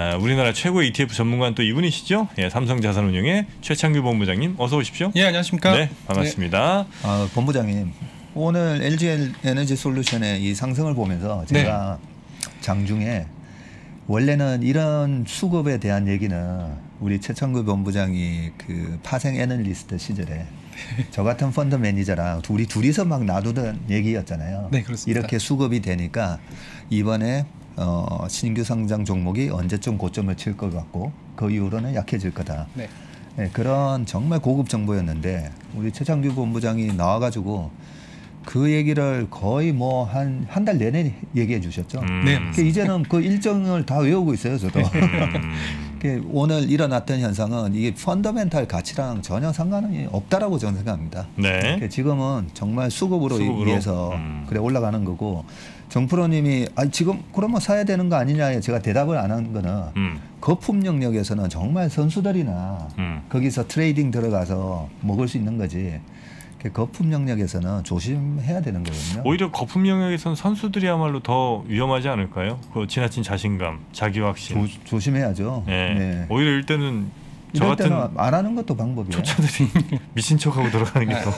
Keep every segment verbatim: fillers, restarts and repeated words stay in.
아, 우리나라 최고의 이티에프 전문가는 또 이분이시죠? 예, 삼성자산운용의 최창규 본부장님, 어서 오십시오. 예, 안녕하십니까? 네, 반갑습니다. 네. 아, 본부장님, 오늘 엘지에너지솔루션의 이 상승을 보면서 제가 네. 장중에 원래는 이런 수급에 대한 얘기는 우리 최창규 본부장이 그 파생 애널리스트 시절에 저 같은 펀드 매니저랑 둘이 둘이서 막 놔두던 얘기였잖아요. 네, 그렇습니다. 이렇게 수급이 되니까 이번에 어, 신규 상장 종목이 언제쯤 고점을 칠 것 같고 그 이후로는 약해질 거다. 네. 네, 그런 정말 고급 정보였는데 우리 최창규 본부장이 나와가지고 그 얘기를 거의 뭐 한 한 달 내내 얘기해 주셨죠. 음. 네. 그러니까 이제는 그 일정을 다 외우고 있어요, 저도. 오늘 일어났던 현상은 이게 펀더멘탈 가치랑 전혀 상관이 없다라고 저는 생각합니다. 네. 그러니까 지금은 정말 수급으로, 수급으로? 위해서 음. 그래 올라가는 거고, 정프로님이 아 지금 그러면 사야 되는 거 아니냐에 제가 대답을 안 한 거는 음. 거품 영역에서는 정말 선수들이나 음. 거기서 트레이딩 들어가서 먹을 수 있는 거지. 거품 영역에서는 조심해야 되는 거거든요. 오히려 거품 영역에서는 선수들이야말로 더 위험하지 않을까요? 그 지나친 자신감, 자기 확신. 조, 조심해야죠. 네. 네. 오히려 이럴 때는 저 이럴 같은 때는 안 하는 것도 방법이에요. 초짜들이 미친 척하고 들어가는 게 더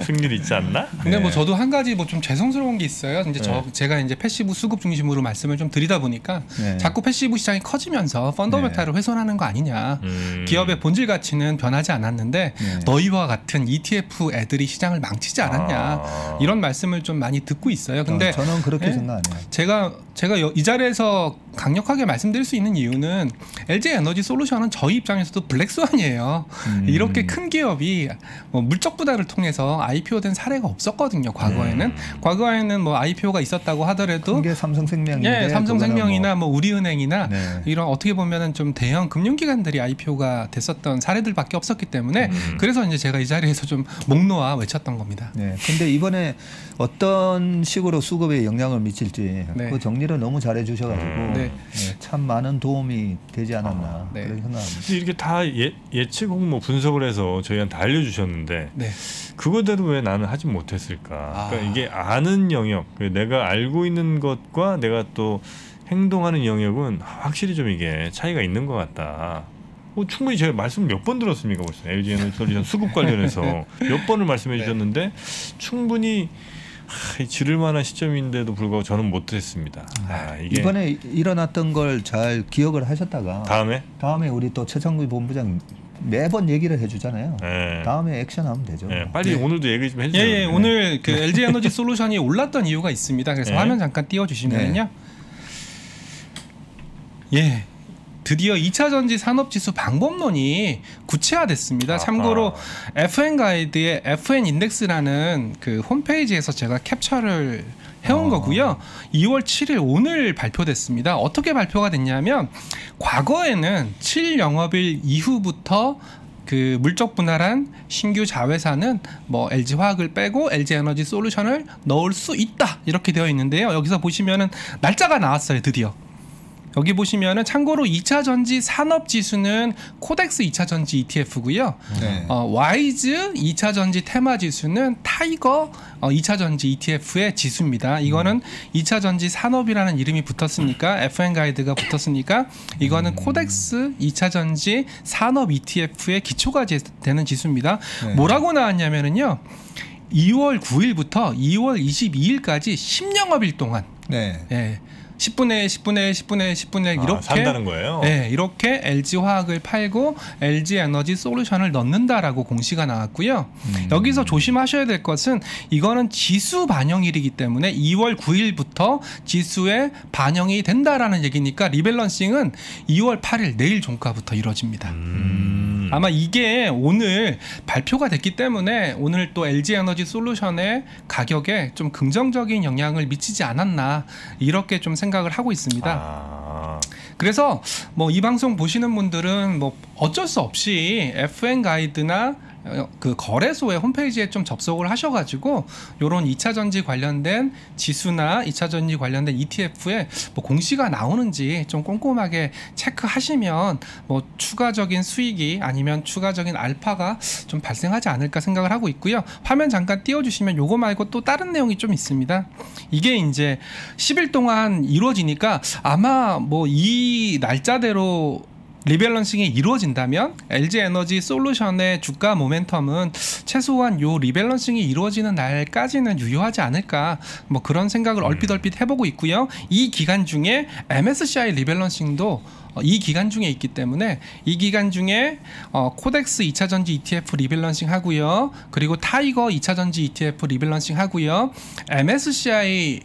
승률 있지 않나? 근데 네. 뭐 저도 한 가지 뭐 좀 죄송스러운 게 있어요. 이제 네. 저 제가 이제 패시브 수급 중심으로 말씀을 좀 드리다 보니까 네. 자꾸 패시브 시장이 커지면서 펀더멘탈을 네. 훼손하는 거 아니냐. 음. 기업의 본질 가치는 변하지 않았는데 네. 너희와 같은 이티에프 애들이 시장을 망치지 않았냐. 아. 이런 말씀을 좀 많이 듣고 있어요. 근데 어, 저는 그렇게 네. 생각 안 해요. 제가 제가 이 자리에서 강력하게 말씀드릴 수 있는 이유는 엘지에너지솔루션은 저희 입장에서도 블랙스완이에요. 음. 이렇게 큰 기업이 뭐 물적 부담을 통해서 아이피오된 사례가 없었거든요. 과거에는 음. 과거에는 뭐 아이피오가 있었다고 하더라도 그게 삼성생명인데 예, 삼성생명이나 뭐, 뭐 우리은행이나 네. 이런 어떻게 보면은 좀 대형 금융기관들이 아이피오가 됐었던 사례들밖에 없었기 때문에 음. 그래서 이제 제가 이 자리에서 좀 목 놓아 외쳤던 겁니다. 네. 근데 이번에 어떤 식으로 수급에 영향을 미칠지 네. 그 정리를 너무 잘해주셔가지고 네. 네, 참 많은 도움이 되지 않았나 아, 네. 그런 생각합니다. 이렇게 다 예, 예측 혹은 뭐 분석을 해서 저희한테 알려주셨는데 네. 그거대로 왜 나는 하지 못했을까? 아. 그러니까 이게 아는 영역, 내가 알고 있는 것과 내가 또 행동하는 영역은 확실히 좀 이게 차이가 있는 것 같다. 뭐 충분히 제가 말씀 몇 번 들었습니까? 벌써 엘지에너지솔루션 수급 관련해서 몇 번을 말씀해 주셨는데 네. 충분히 하, 지를 만한 시점인데도 불구하고 저는 못했습니다. 아, 이게 이번에 일어났던 걸 잘 기억을 하셨다가 다음에 다음에 우리 또 최창규 본부장 매번 얘기를 해주잖아요. 네. 다음에 액션하면 되죠. 네, 빨리 네. 오늘도 얘기 좀 해주세요. 예, 예, 네. 오늘 그 엘지에너지솔루션이 올랐던 이유가 있습니다. 그래서 네. 화면 잠깐 띄워주시면요. 네. 예. 드디어 이차전지 산업지수 방법론이 구체화됐습니다. 아하. 참고로 에프엔 가이드의 에프엔인덱스라는 그 홈페이지에서 제가 캡처를 해온 아. 거고요. 이월 칠일 오늘 발표됐습니다. 어떻게 발표가 됐냐면 과거에는 칠영업일 이후부터 그 물적 분할한 신규 자회사는 뭐 엘지화학을 빼고 엘지에너지솔루션을 넣을 수 있다 이렇게 되어 있는데요. 여기서 보시면은 날짜가 나왔어요. 드디어. 여기 보시면은 참고로 이차전지 산업지수는 코덱스 이차전지 이티에프고요. 네. 어, 와이즈 이차전지 테마지수는 타이거 어, 이차전지 이티에프의 지수입니다. 이거는 음. 이차전지 산업이라는 이름이 붙었으니까 에프엔 가이드가 붙었으니까 이거는 음. 코덱스 이차전지 산업 이티에프의 기초가 되는 지수입니다. 네. 뭐라고 나왔냐면은요. 이월 구일부터 이월 이십이일까지 십영업일 동안 네. 예. 십분의 일, 십분의 일, 십분의 일, 십분의 일 이렇게 아, 산다는 거예요? 네, 이렇게 엘지화학을 팔고 엘지에너지솔루션을 넣는다라고 공시가 나왔고요. 음. 여기서 조심하셔야 될 것은 이거는 지수 반영일이기 때문에 이월 구일부터 지수에 반영이 된다라는 얘기니까 리밸런싱은 이월 팔일 내일 종가부터 이뤄집니다. 음. 아마 이게 오늘 발표가 됐기 때문에 오늘 또 엘지에너지솔루션의 가격에 좀 긍정적인 영향을 미치지 않았나 이렇게 좀 생각합니다. 생각을 하고 있습니다. 아... 그래서 뭐 이 방송 보시는 분들은 뭐 어쩔 수 없이 에프엔 가이드나 그 거래소의 홈페이지에 좀 접속을 하셔가지고 요런 이차전지 관련된 지수나 이차전지 관련된 이티에프에 뭐 공시가 나오는지 좀 꼼꼼하게 체크하시면 뭐 추가적인 수익이 아니면 추가적인 알파가 좀 발생하지 않을까 생각을 하고 있고요. 화면 잠깐 띄워주시면 요거 말고 또 다른 내용이 좀 있습니다. 이게 이제 십 일 동안 이루어지니까 아마 뭐 이 날짜대로 리밸런싱이 이루어진다면 엘지에너지솔루션의 주가 모멘텀은 최소한 요 리밸런싱이 이루어지는 날까지는 유효하지 않을까 뭐 그런 생각을 얼핏 얼핏 해보고 있고요. 이 기간 중에 엠에스시아이 리밸런싱도 이 기간 중에 있기 때문에 이 기간 중에 어, 코덱스 이차전지 이티에프 리밸런싱 하고요. 그리고 타이거 이차전지 이티에프 리밸런싱 하고요. 엠에스시아이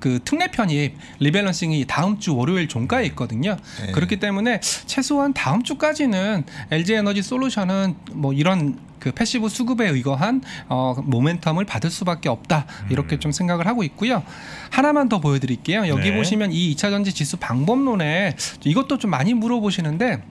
그 특례 편입 리밸런싱이 다음 주 월요일 종가에 있거든요. 네. 그렇기 때문에 최소한 다음 주까지는 엘지에너지솔루션은 뭐 이런 그 패시브 수급에 의거한 어, 모멘텀을 받을 수밖에 없다 이렇게 음. 좀 생각을 하고 있고요. 하나만 더 보여드릴게요. 여기 네. 보시면 이 이차전지 지수 방법론에 이것도 좀 많이 물어보시는데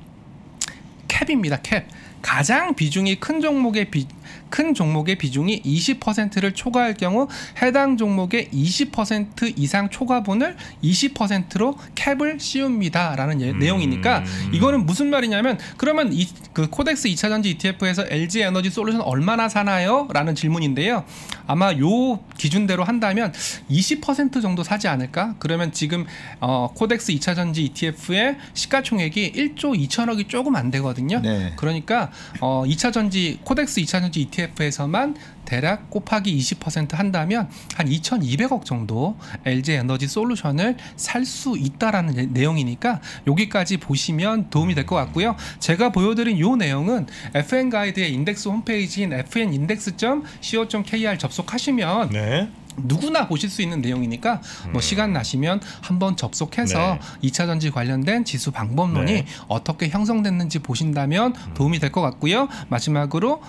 캡입니다. 캡. 가장 비중이 큰 종목의 비, 큰 종목의 비중이 이십 퍼센트를 초과할 경우 해당 종목의 이십 퍼센트 이상 초과분을 이십 퍼센트로 캡을 씌웁니다라는 예, 음. 내용이니까 이거는 무슨 말이냐면 그러면 이, 그 코덱스 이차전지 이티에프에서 엘지에너지솔루션 얼마나 사나요? 라는 질문인데요. 아마 요 기준대로 한다면 이십 퍼센트 정도 사지 않을까? 그러면 지금 어, 코덱스 이차전지 이티에프의 시가총액이 일조 이천억이 조금 안 되거든요. 네. 그러니까 어, 이차전지 코덱스 이차전지 이티에프에서만 대략 곱하기 이십 퍼센트 한다면 한 이천이백억 정도 엘지에너지솔루션을 살 수 있다라는 내용이니까 여기까지 보시면 도움이 될 것 같고요. 제가 보여드린 이 내용은 에프엔 가이드의 인덱스 홈페이지인 에프엔인덱스 점 씨오 점 케이알 접속하시면 네. 누구나 보실 수 있는 내용이니까 뭐 음. 시간 나시면 한번 접속해서 네. 이차전지 관련된 지수 방법론이 네. 어떻게 형성됐는지 보신다면 도움이 될 것 같고요. 마지막으로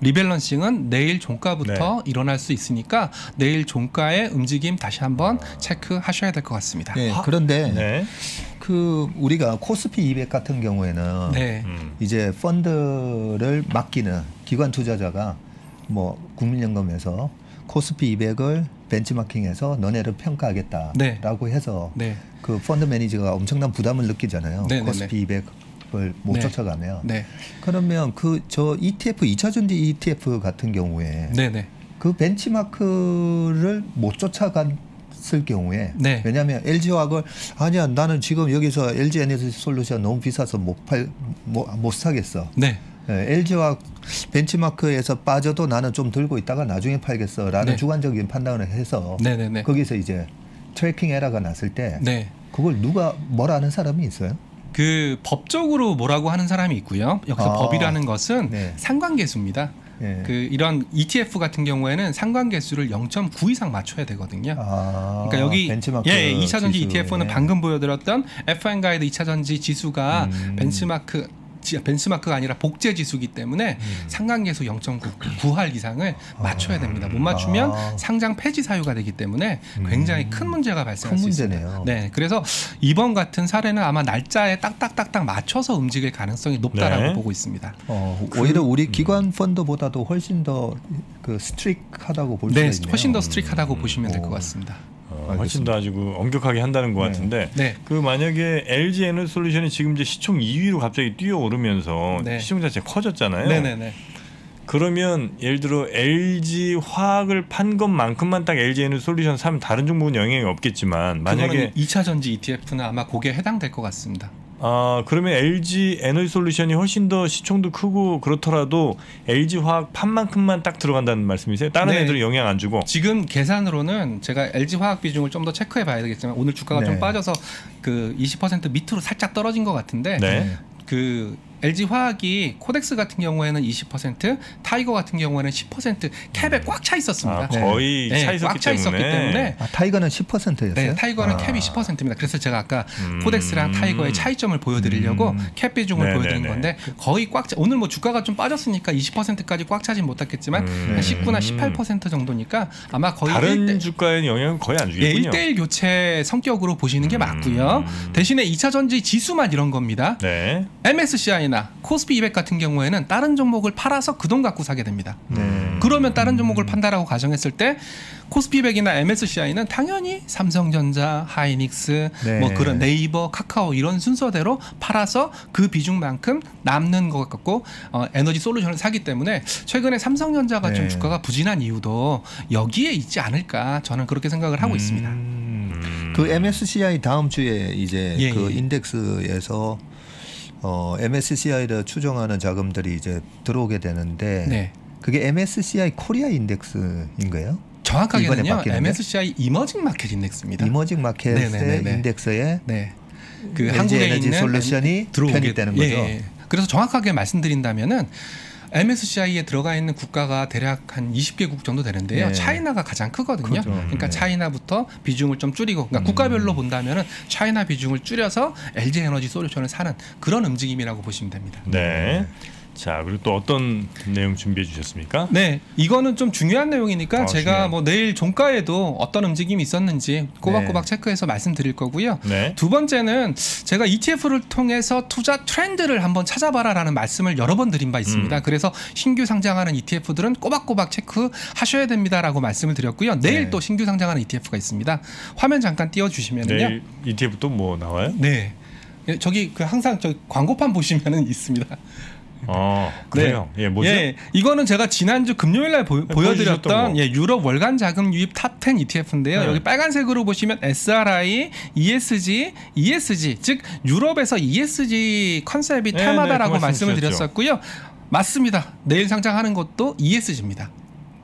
리밸런싱은 내일 종가부터 네. 일어날 수 있으니까 내일 종가의 움직임 다시 한번 체크하셔야 될 것 같습니다. 네, 그런데 네. 그 우리가 코스피 이백 같은 경우에는 네. 음. 이제 펀드를 맡기는 기관 투자자가 뭐 국민연금에서 코스피 이백을 벤치마킹해서 너네를 평가하겠다라고 네. 해서 네. 그 펀드 매니저가 엄청난 부담을 느끼잖아요. 네, 코스피 네. 이백. 못 네. 쫓아가면 네. 그러면 그 저 이티에프 이차전지 이티에프 같은 경우에 네, 네. 그 벤치마크를 못 쫓아갔을 경우에 네. 왜냐하면 엘지화학을 아니야 나는 지금 여기서 엘지에너지솔루션 너무 비싸서 못 팔 못 못 사겠어. 네. 네, 엘지화학 벤치마크에서 빠져도 나는 좀 들고 있다가 나중에 팔겠어라는 네. 주관적인 판단을 해서 네, 네, 네. 거기서 이제 트래킹 에러가 났을 때 네. 그걸 누가 뭐라는 사람이 있어요? 그 법적으로 뭐라고 하는 사람이 있고요. 여기서 아, 법이라는 것은 네. 상관계수입니다. 네. 그 이런 이티에프 같은 경우에는 상관계수를 영 점 구 이상 맞춰야 되거든요. 아, 그러니까 여기 벤치마크 예, 예, 이차전지 이티에프는 방금 보여드렸던 에프엔 가이드 이차전지 지수가 음. 벤치마크 벤치마크가 아니라 복제 지수기 때문에 음. 상관계수 영 점 구팔 이상을 맞춰야 됩니다. 못 맞추면 아. 상장 폐지 사유가 되기 때문에 굉장히 음. 큰 문제가 발생할 큰 수 있습니다. 네, 그래서 이번 같은 사례는 아마 날짜에 딱딱딱딱 맞춰서 움직일 가능성이 높다라고 네. 보고 있습니다. 어, 그, 오히려 우리 기관 펀드보다도 훨씬 더 그 스트릭하다고 볼 수 네, 있네요. 훨씬 더 스트릭하다고 음. 보시면 될 것 같습니다. 어, 훨씬 더 아주 엄격하게 한다는 것 같은데 네. 네. 그 만약에 엘지에너지솔루션이 지금 이제 시총 이 위로 갑자기 뛰어오르면서 네. 시총 자체가 커졌잖아요. 네, 네, 네. 그러면 예를 들어 엘지화학을 판 것만큼만 딱 엘지에너지솔루션 사면 다른 종목은 영향이 없겠지만 만약에 이차전지 이티에프는 아마 거기에 해당될 것 같습니다. 아, 그러면 엘지에너지솔루션이 훨씬 더 시총도 크고 그렇더라도 엘지화학 판만큼만 딱 들어간다는 말씀이세요? 다른 네. 애들은 영향 안 주고? 지금 계산으로는 제가 엘지화학 비중을 좀 더 체크해 봐야 되겠지만 오늘 주가가 네. 좀 빠져서 그 이십 퍼센트 밑으로 살짝 떨어진 것 같은데 네. 그 엘지화학이 코덱스 같은 경우에는 이십 퍼센트, 타이거 같은 경우에는 십 퍼센트 캡에 꽉 차 있었습니다. 아, 거의 네. 차 있었기 꽉 차 있었기 때문에, 때문에 아, 타이거는 십 퍼센트였어요? 네, 타이거는 아. 캡이 십 퍼센트입니다. 그래서 제가 아까 음. 코덱스랑 타이거의 차이점을 보여드리려고 음. 캡 비중을 네네네. 보여드린 건데 거의 꽉 차, 오늘 뭐 주가가 좀 빠졌으니까 이십 퍼센트까지 꽉 차진 못했겠지만 음. 십구나 십팔 퍼센트 정도니까 아마 거의 다른 일 대, 주가에는 영향은 거의 안 주겠군요. 네, 일대일 교체 성격으로 보시는 게 맞고요. 음. 대신에 이차전지 지수만 이런 겁니다. 네. 엠에스시아이나 이백이나 코스피 이백 같은 경우에는 다른 종목을 팔아서 그 돈 갖고 사게 됩니다. 네. 그러면 다른 종목을 판다라고 가정했을 때 코스피 이백이나 엠에스씨아이는 당연히 삼성전자, 하이닉스, 네. 뭐 그런 네이버, 카카오 이런 순서대로 팔아서 그 비중만큼 남는 것 같고 어, 에너지 솔루션을 사기 때문에 최근에 삼성전자가 네. 좀 주가가 부진한 이유도 여기에 있지 않을까 저는 그렇게 생각을 하고 음. 있습니다. 그 엠에스씨아이 다음 주에 이제 예, 그 예. 인덱스에서 어, 엠에스씨아이를 추종하는 자금들이 이제 들어오게 되는데 네. 그게 엠에스씨아이 코리아 인덱스인 거예요? 정확하게는요. 엠에스씨아이 이머징 마켓 인덱스입니다. 이머징 마켓 인덱스에 네. 그 한국에 에너지 있는 솔루션이 편입되는 거죠. 예, 예. 그래서 정확하게 말씀드린다면은 엠에스씨아이에 들어가 있는 국가가 대략 한 이십 개국 정도 되는데요. 네. 차이나가 가장 크거든요. 그렇죠. 그러니까 네. 차이나부터 비중을 좀 줄이고 그러니까 음. 국가별로 본다면은 차이나 비중을 줄여서 엘지에너지솔루션을 사는 그런 움직임이라고 보시면 됩니다. 네. 자, 그리고 또 어떤 내용 준비해 주셨습니까? 네, 이거는 좀 중요한 내용이니까 아, 제가 중요한. 뭐 내일 종가에도 어떤 움직임이 있었는지 꼬박꼬박 네. 체크해서 말씀드릴 거고요. 네. 두 번째는 제가 이티에프를 통해서 투자 트렌드를 한번 찾아봐라라는 말씀을 여러 번 드린 바 있습니다. 음. 그래서 신규 상장하는 이티에프들은 꼬박꼬박 체크하셔야 됩니다라고 말씀을 드렸고요. 내일 네. 또 신규 상장하는 이티에프가 있습니다. 화면 잠깐 띄워주시면은요. 내일 이티에프 또 뭐 나와요? 네, 저기 그 항상 저 광고판 보시면은 있습니다. 어, 그래요. 네. 예, 뭐죠? 예, 이거는 제가 지난주 금요일날 보여드렸던 예, 유럽 월간 자금 유입 탑 텐 이티에프인데요. 네. 여기 빨간색으로 보시면 에스알아이, 이에스지, 이에스지 즉 유럽에서 이에스지 컨셉이 네, 테마다라고 네, 말씀을 드렸었고요. 맞습니다. 내일 상장하는 것도 이에스지입니다.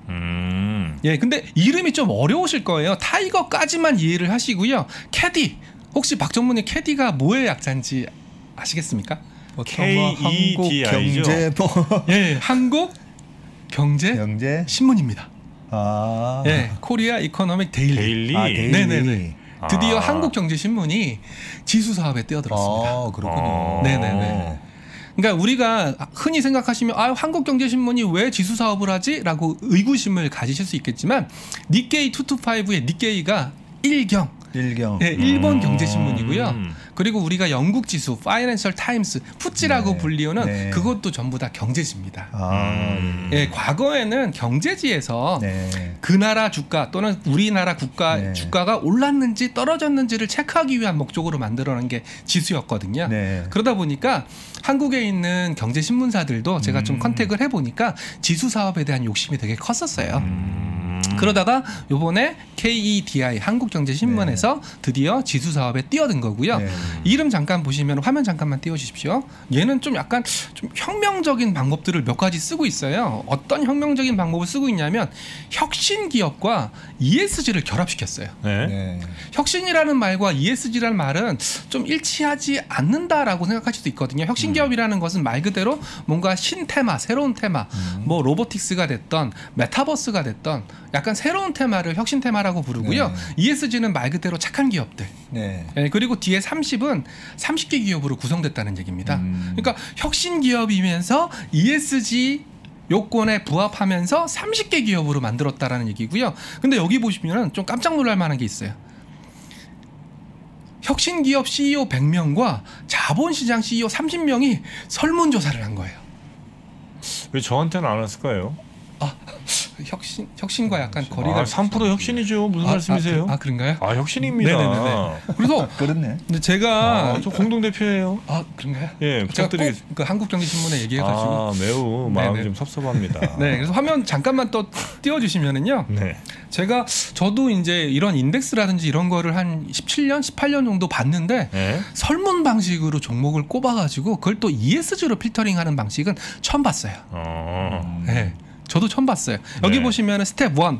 음. 예, 근데 이름이 좀 어려우실 거예요. 타이거까지만 이해를 하시고요. 케디 혹시 박정문님 케디가 뭐의 약자인지 아시겠습니까? 케이이디아이죠. 예, 한국 경제, 경제 신문입니다. 아, 예, 코리아 이코노믹 데일리. 아, 네네네. 아. 드디어 한국 경제 신문이 지수 사업에 뛰어들었습니다. 아, 그렇군요. 아. 네네네. 그러니까 우리가 흔히 생각하시면 아, 한국 경제 신문이 왜 지수 사업을 하지?라고 의구심을 가지실 수 있겠지만 니케이 이백이십오의 니케이가 일경. 일경. 네, 일본 음. 경제신문이고요. 그리고 우리가 영국 지수, 파이낸셜 타임스, 푸찌라고 네. 불리우는 네. 그것도 전부 다 경제지입니다. 아. 음. 네, 과거에는 경제지에서 네. 그 나라 주가 또는 우리나라 국가 네. 주가가 올랐는지 떨어졌는지를 체크하기 위한 목적으로 만들어낸 게 지수였거든요. 네. 그러다 보니까 한국에 있는 경제신문사들도 제가 음. 좀 컨택을 해보니까 지수 사업에 대한 욕심이 되게 컸었어요. 음. 그러다가 요번에 케이이디아이 한국경제신문에서 네. 드디어 지수 사업에 뛰어든 거고요. 네. 이름 잠깐 보시면 화면 잠깐만 띄워주십시오. 얘는 좀 약간 좀 혁명적인 방법들을 몇 가지 쓰고 있어요. 어떤 혁명적인 방법을 쓰고 있냐면 혁신기업과 이에스지를 결합시켰어요. 네. 네. 혁신이라는 말과 이에스지라는 말은 좀 일치하지 않는다라고 생각할 수도 있거든요. 혁신기업이라는 음. 것은 말 그대로 뭔가 신테마, 새로운 테마, 음. 뭐 로보틱스가 됐던 메타버스가 됐던 약간 새로운 테마를 혁신 테마라고 부르고요. 네. 이에스지는 말 그대로 착한 기업들. 네. 네, 그리고 뒤에 삼십은 삼십 개 기업으로 구성됐다는 얘기입니다. 음. 그러니까 혁신 기업이면서 이에스지 요건에 부합하면서 삼십 개 기업으로 만들었다라는 얘기고요. 근데 여기 보시면은 좀 깜짝 놀랄 만한 게 있어요. 혁신 기업 씨이오 백 명과 자본시장 씨이오 삼십 명이 설문조사를 한 거예요. 왜 저한테는 안 왔을까요? 아, 혁신, 혁신과 약간 혁신. 거리가. 아, 삼 퍼센트 혁신이죠. 무슨 아, 말씀이세요? 아, 그, 아, 그런가요? 아, 혁신입니다. 네네네. 그래서. 그렇네. 근데 제가. 아, 저 공동대표예요. 아, 그런가요? 예, 부탁드리겠습니다. 그 한국경제신문에 얘기해가지고. 아, 매우 마음이 네네. 좀 섭섭합니다. 네, 그래서 화면 잠깐만 또 띄워주시면은요. 네. 제가, 저도 이제 이런 인덱스라든지 이런 거를 한 십칠 년, 십팔 년 정도 봤는데, 네? 설문 방식으로 종목을 꼽아가지고, 그걸 또 이에스지로 필터링 하는 방식은 처음 봤어요. 아. 네. 저도 처음 봤어요. 여기 네. 보시면 스텝 일,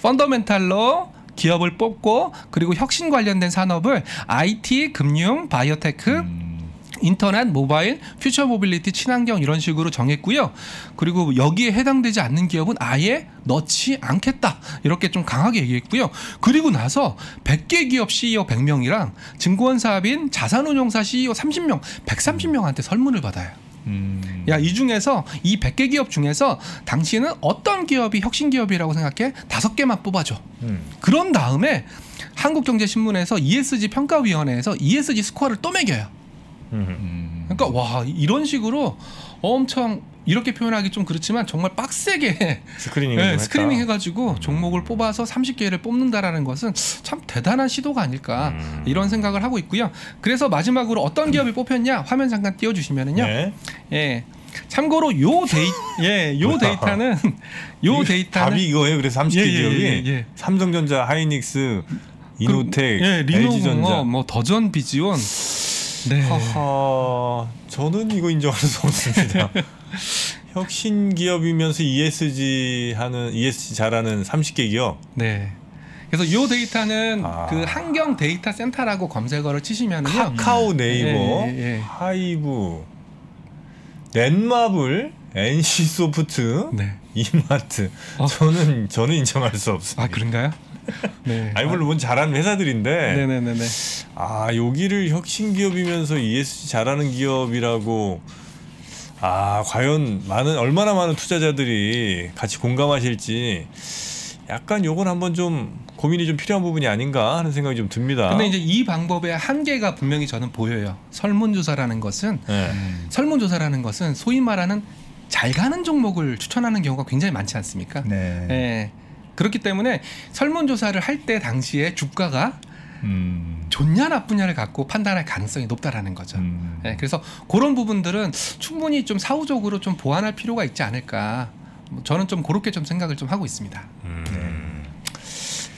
펀더멘탈로 기업을 뽑고 그리고 혁신 관련된 산업을 아이티, 금융, 바이오테크, 음. 인터넷, 모바일, 퓨처 모빌리티, 친환경 이런 식으로 정했고요. 그리고 여기에 해당되지 않는 기업은 아예 넣지 않겠다. 이렇게 좀 강하게 얘기했고요. 그리고 나서 백 개 기업 씨이오 백 명이랑 증권사업인 자산운용사 씨이오 삼십 명, 백삼십 명한테 설문을 받아요. 음. 야, 이 중에서 이 백 개 기업 중에서 당신은 어떤 기업이 혁신기업이라고 생각해? 다섯 개만 뽑아줘. 음. 그런 다음에 한국경제신문에서 이에스지 평가위원회에서 이에스지 스코어를 또 매겨요. 음. 그러니까 와, 이런 식으로 엄청 이렇게 표현하기 좀 그렇지만 정말 빡세게 스크리닝 네, 스크리닝 해가지고 종목을 뽑아서 삼십 개를 뽑는다라는 것은 참 대단한 시도가 아닐까 음. 이런 생각을 하고 있고요. 그래서 마지막으로 어떤 기업이 뽑혔냐 화면 잠깐 띄워주시면은요. 네. 예. 참고로 요 데이 예, 요 데이터는 요 데이터는 답이 이거예요. 그래서 삼십 개 예, 기업이 예, 예, 예. 삼성전자, 하이닉스, 이노텍, 그, 예, 엘지전자, 뭐 더전, 비지온. 네. 하하, 저는 이거 인정할 수 없습니다. 혁신 기업이면서 이에스지 하는 이에스지 잘하는 삼십 개 기업. 네. 그래서 이 데이터는 아. 그 한경 데이터 센터라고 검색어를 치시면은요. 카카오, 네이버, 예, 예, 예. 하이브, 넷마블, 엔씨소프트, 네. 이마트. 어? 저는 저는 인정할 수 없습니다. 아, 그런가요? 네. 아니 물론 잘하는 회사들인데 네네네네. 아, 여기를 혁신기업이면서 이에스지 잘하는 기업이라고 아 과연 많은 얼마나 많은 투자자들이 같이 공감하실지 약간 요건 한번 좀 고민이 좀 필요한 부분이 아닌가 하는 생각이 좀 듭니다. 근데 이제 이 방법의 한계가 분명히 저는 보여요. 설문조사라는 것은 네. 설문조사라는 것은 소위 말하는 잘 가는 종목을 추천하는 경우가 굉장히 많지 않습니까? 네. 네. 그렇기 때문에 설문조사를 할 때 당시에 주가가 음. 좋냐 나쁘냐를 갖고 판단할 가능성이 높다라는 거죠. 음. 네, 그래서 그런 부분들은 충분히 좀 사후적으로 좀 보완할 필요가 있지 않을까. 저는 좀 그렇게 좀 생각을 좀 하고 있습니다. 음. 네.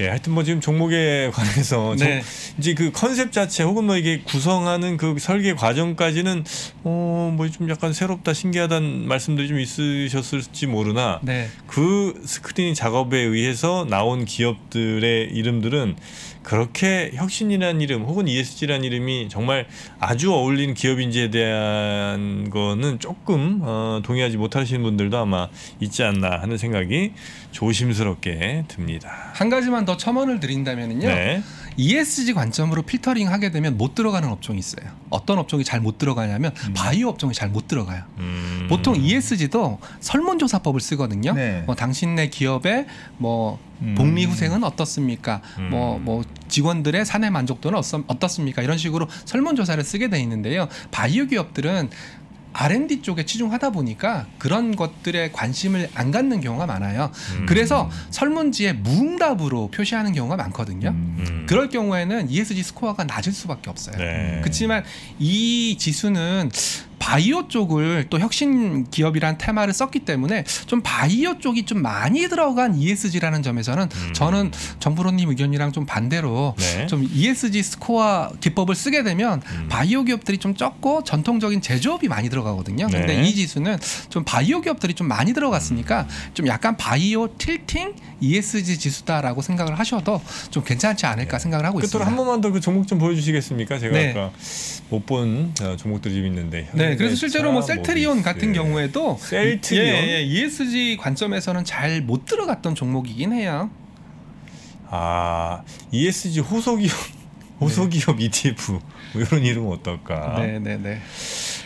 예, 하여튼 뭐 지금 종목에 관해서 네. 이제 그 컨셉 자체 혹은 뭐 이게 구성하는 그 설계 과정까지는 어, 뭐 좀 약간 새롭다 신기하다는 말씀들이 좀 있으셨을지 모르나 네. 그 스크리닝 작업에 의해서 나온 기업들의 이름들은 그렇게 혁신이라는 이름 혹은 이에스지라는 이름이 정말 아주 어울리는 기업인지에 대한 거는 조금 어, 동의하지 못하시는 분들도 아마 있지 않나 하는 생각이 조심스럽게 듭니다. 한 가지만 더 첨언을 드린다면요. 네. 이에스지 관점으로 필터링 하게 되면 못 들어가는 업종이 있어요. 어떤 업종이 잘 못 들어가냐면 음. 바이오 업종이 잘 못 들어가요. 음. 보통 이에스지도 설문조사법을 쓰거든요. 네. 뭐 당신네 기업의 뭐 음. 복리 후생은 어떻습니까? 뭐뭐 음. 뭐 직원들의 사내 만족도는 어떻습니까? 이런 식으로 설문조사를 쓰게 돼 있는데요. 바이오 기업들은 알앤디 쪽에 치중하다 보니까 그런 것들에 관심을 안 갖는 경우가 많아요. 음. 그래서 설문지에 무응답으로 표시하는 경우가 많거든요. 음. 그럴 경우에는 이에스지 스코어가 낮을 수밖에 없어요. 네. 그렇지만 이 지수는 바이오 쪽을 또 혁신 기업이란 테마를 썼기 때문에 좀 바이오 쪽이 좀 많이 들어간 이에스지라는 점에서는 음. 저는 정프로님 의견이랑 좀 반대로 네. 좀 이에스지 스코어 기법을 쓰게 되면 음. 바이오 기업들이 좀 적고 전통적인 제조업이 많이 들어가거든요. 네. 근데 이 지수는 좀 바이오 기업들이 좀 많이 들어갔으니까 좀 약간 바이오 틸팅 이에스지 지수다라고 생각을 하셔도 좀 괜찮지 않을까 네. 생각을 하고 있습니다. 끝으로 한 번만 더 그 종목 좀 보여주시겠습니까? 제가 네. 아까 못 본 종목들이 좀 있는데. 네. 네, 그래서 실제로 뭐 셀트리온 같은 경우에도 셀트리온 예, 예, 이에스지 관점에서는 잘 못 들어갔던 종목이긴 해요. 아, 이에스지 호소기업 호소기업 네. 이티에프 이런 이름은 어떨까? 네네네. 네, 네.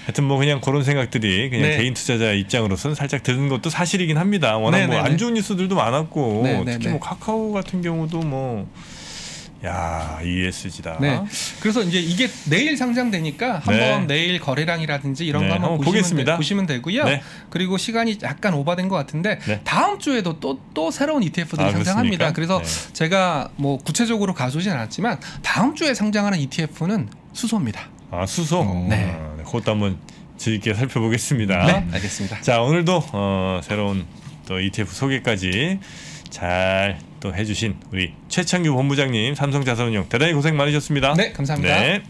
하여튼 뭐 그냥 그런 생각들이 그냥 네. 개인 투자자 입장으로서는 살짝 드는 것도 사실이긴 합니다. 워낙 네, 뭐 안 좋은 뉴스들도 많았고 네, 네, 특히 네. 뭐 카카오 같은 경우도 뭐. 야, 이에스지다. 네. 그래서 이제 이게 내일 상장되니까 한번 네. 내일 거래량이라든지 이런 네. 거 한번, 한번 보시면, 되, 보시면 되고요. 네. 그리고 시간이 약간 오버된 것 같은데 네. 다음 주에도 또, 또 새로운 이티에프들이 아, 상장합니다. 그렇습니까? 그래서 네. 제가 뭐 구체적으로 가져오진 않았지만 다음 주에 상장하는 이티에프는 수소입니다. 아, 수소? 오, 네. 아, 그것도 한번 즐겁게 살펴보겠습니다. 네, 알겠습니다. 자, 오늘도 어, 새로운 또 이티에프 소개까지 잘 또 해주신 우리 최창규 본부장님 삼성자산운용 대단히 고생 많으셨습니다. 네, 감사합니다. 네.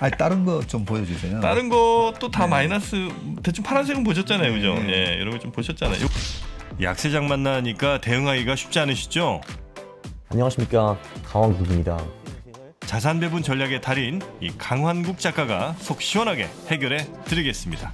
아, 다른 거 좀 보여주세요. 다른 거 또 다 네. 마이너스 대충 파란색은 보셨잖아요, 그죠? 예, 네. 네, 여러분 좀 보셨잖아요. 약세장 만나니까 대응하기가 쉽지 않으시죠? 안녕하십니까, 강환국입니다. 자산 배분 전략의 달인 이 강환국 작가가 속 시원하게 해결해 드리겠습니다.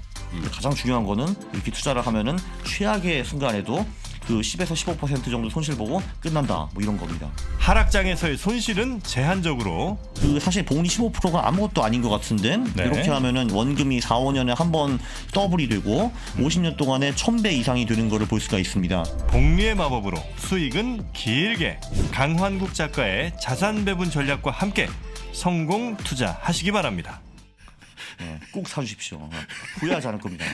가장 중요한 거는 이렇게 투자를 하면은 최악의 순간에도 그 십에서 십오 퍼센트 정도 손실 보고 끝난다, 뭐 이런 겁니다. 하락장에서의 손실은 제한적으로 그 사실 복리 십오 퍼센트가 아무것도 아닌 것 같은데 네. 이렇게 하면은 원금이 사, 오 년에 한 번 더블이 되고 음. 오십 년 동안에 천 배 이상이 되는 거를 볼 수가 있습니다. 복리의 마법으로 수익은 길게 강환국 작가의 자산 배분 전략과 함께 성공 투자하시기 바랍니다. 네, 꼭 사주십시오. 후회하지 않을 겁니다.